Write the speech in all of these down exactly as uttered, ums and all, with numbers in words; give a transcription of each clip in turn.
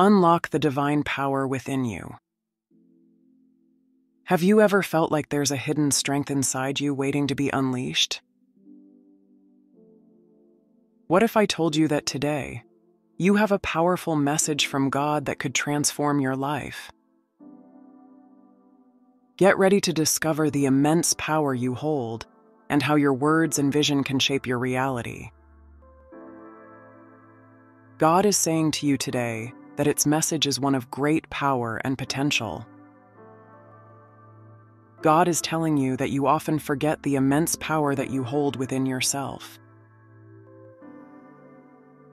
Unlock the divine power within you. Have you ever felt like there's a hidden strength inside you waiting to be unleashed? What if I told you that today, you have a powerful message from God that could transform your life? Get ready to discover the immense power you hold and how your words and vision can shape your reality. God is saying to you today that its message is one of great power and potential. God is telling you that you often forget the immense power that you hold within yourself.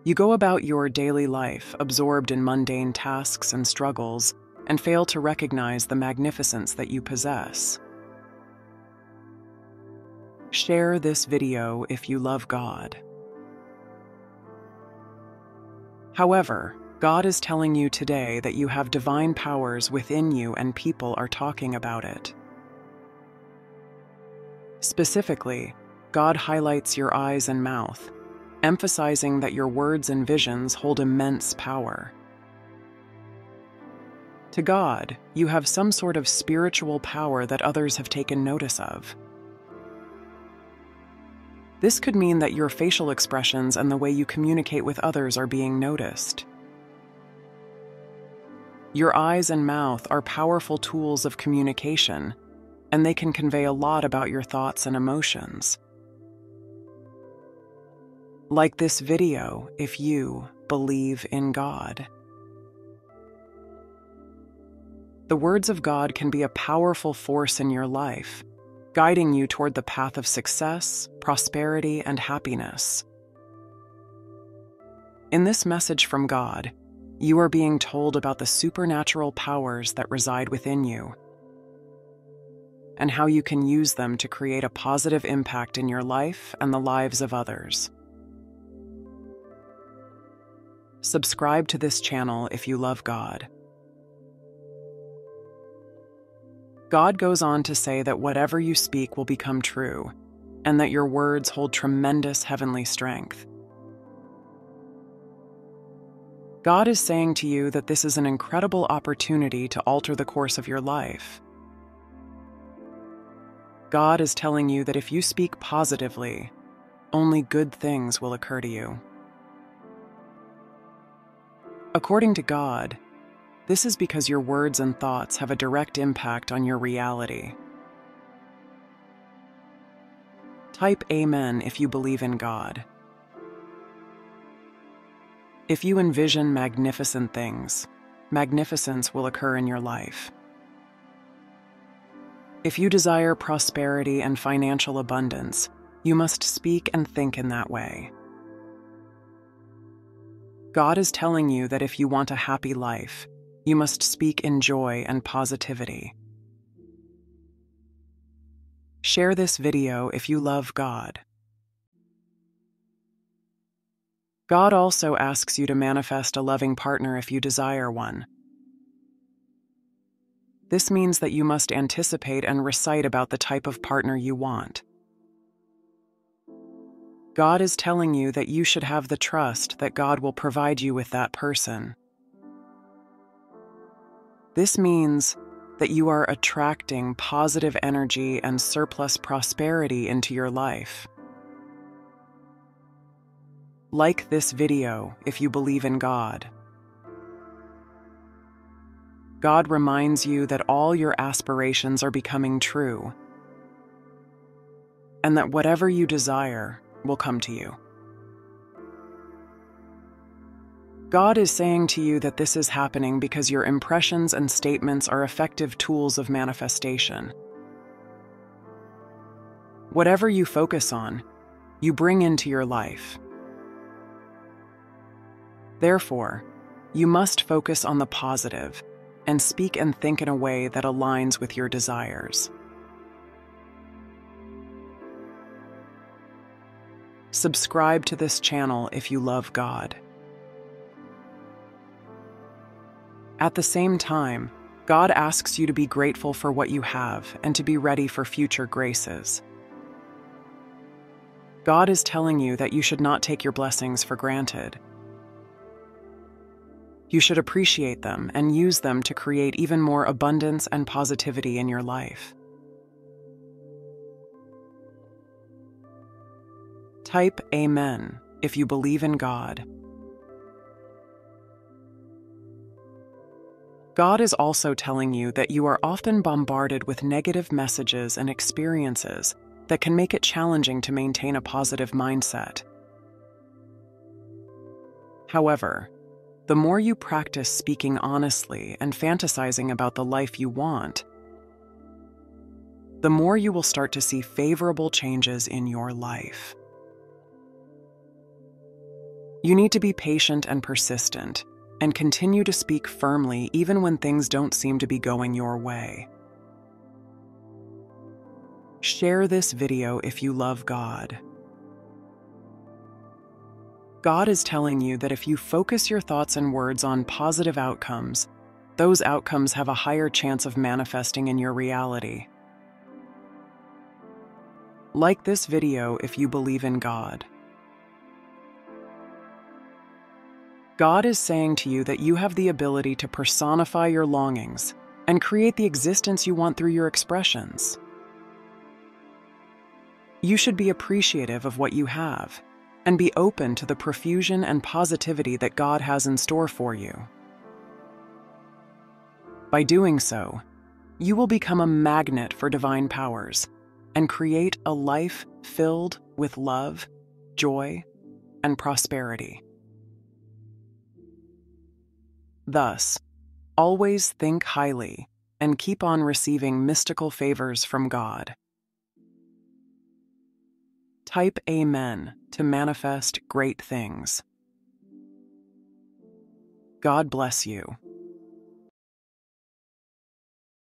You go about your daily life absorbed in mundane tasks and struggles and fail to recognize the magnificence that you possess. Share this video if you love God. However, God is telling you today that you have divine powers within you and people are talking about it. Specifically, God highlights your eyes and mouth, emphasizing that your words and visions hold immense power. To God, you have some sort of spiritual power that others have taken notice of. This could mean that your facial expressions and the way you communicate with others are being noticed. Your eyes and mouth are powerful tools of communication, and they can convey a lot about your thoughts and emotions. Like this video if you believe in God. The words of God can be a powerful force in your life, guiding you toward the path of success, prosperity, and happiness. In this message from God, you are being told about the supernatural powers that reside within you and how you can use them to create a positive impact in your life and the lives of others. Subscribe to this channel if you love God. God goes on to say that whatever you speak will become true, and that your words hold tremendous heavenly strength. God is saying to you that this is an incredible opportunity to alter the course of your life. God is telling you that if you speak positively, only good things will occur to you. According to God, this is because your words and thoughts have a direct impact on your reality. Type Amen if you believe in God. If you envision magnificent things, magnificence will occur in your life. If you desire prosperity and financial abundance, you must speak and think in that way. God is telling you that if you want a happy life, you must speak in joy and positivity. Share this video if you love God. God also asks you to manifest a loving partner if you desire one. This means that you must anticipate and recite about the type of partner you want. God is telling you that you should have the trust that God will provide you with that person. This means that you are attracting positive energy and surplus prosperity into your life. Like this video if you believe in God. God reminds you that all your aspirations are becoming true, and that whatever you desire will come to you. God is saying to you that this is happening because your impressions and statements are effective tools of manifestation. Whatever you focus on, you bring into your life. Therefore, you must focus on the positive and speak and think in a way that aligns with your desires. Subscribe to this channel if you love God. At the same time, God asks you to be grateful for what you have and to be ready for future graces. God is telling you that you should not take your blessings for granted. You should appreciate them and use them to create even more abundance and positivity in your life. Type Amen if you believe in God. God is also telling you that you are often bombarded with negative messages and experiences that can make it challenging to maintain a positive mindset. However, the more you practice speaking honestly and fantasizing about the life you want, the more you will start to see favorable changes in your life. You need to be patient and persistent, and continue to speak firmly even when things don't seem to be going your way. Share this video if you love God. God is telling you that if you focus your thoughts and words on positive outcomes, those outcomes have a higher chance of manifesting in your reality. Like this video if you believe in God. God is saying to you that you have the ability to personify your longings and create the existence you want through your expressions. You should be appreciative of what you have and be open to the profusion and positivity that God has in store for you. By doing so, you will become a magnet for divine powers and create a life filled with love, joy, and prosperity. Thus, always think highly and keep on receiving mystical favors from God. Type Amen to manifest great things. God bless you.